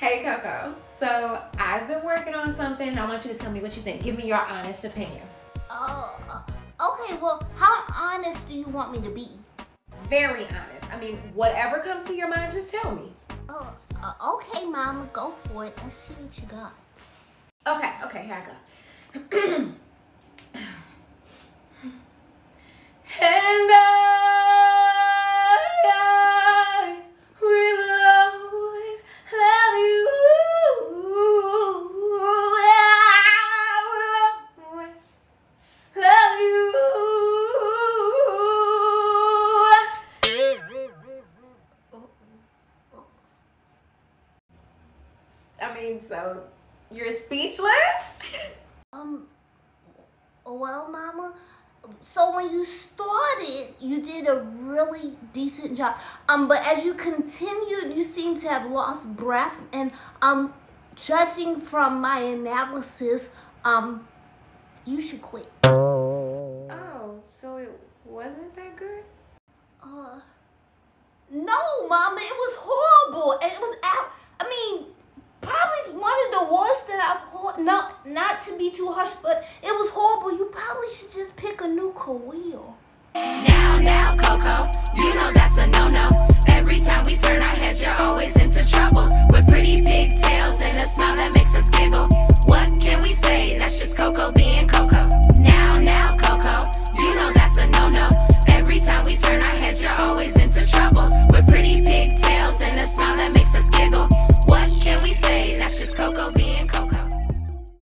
Hey Coco, so I've been working on something and I want you to tell me what you think. Give me your honest opinion. Oh, okay, well, how honest do you want me to be? Very honest. I mean, whatever comes to your mind, just tell me. Oh, okay, Mama, go for it. Let's see what you got. Okay, here I go. So you're speechless? Well, Mama, so when you started, you did a really decent job. But as you continued, you seem to have lost breath. And judging from my analysis, you should quit. Oh, so it wasn't that good? No, Mama, it was horrible. It was out. Probably one of the worst that I've heard. No, not to be too harsh, but it was horrible. You probably should just pick a new career. Now, Coco.